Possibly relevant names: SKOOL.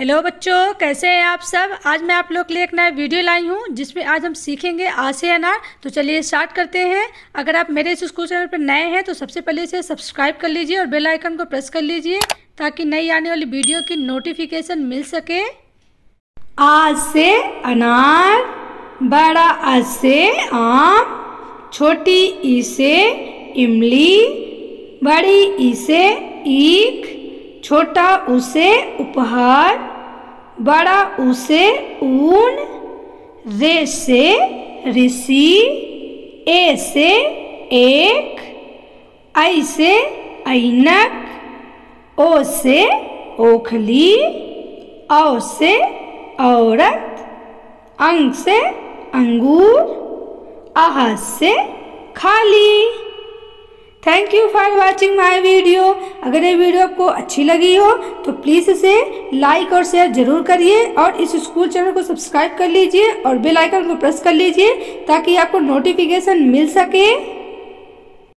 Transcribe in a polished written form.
Hello बच्चों, कैसे हैं आप सब। आज मैं आप लोग के लिए एक नया वीडियो लाई हूँ जिसमें आज हम सीखेंगे आ से अनार। तो चलिए स्टार्ट करते हैं। अगर आप मेरे इस स्कूल चैनल पर नए हैं तो सबसे पहले इसे सब्सक्राइब कर लीजिए और बेल आइकन को प्रेस कर लीजिए ताकि नई आने वाली वीडियो की नोटिफिकेशन मिल सके। आ से अनार, बड़ा आ से आम, छोटी ई से इमली, बड़ी ई से ईख, छोटा ऊ से उपहार, बड़ा ऊ से ऊन, रे से ऋषि, ए से एक, ऐ से ऐनक, ओ से ओखली, औ से औरत, अंग से अंगूर, आह से खाली। Thank you for watching my video. अगर ये वीडियो आपको अच्छी लगी हो तो प्लीज़ इसे लाइक और शेयर ज़रूर करिए और इस स्कूल चैनल को सब्सक्राइब कर लीजिए और बेल आइकन को प्रेस कर लीजिए ताकि आपको नोटिफिकेशन मिल सके।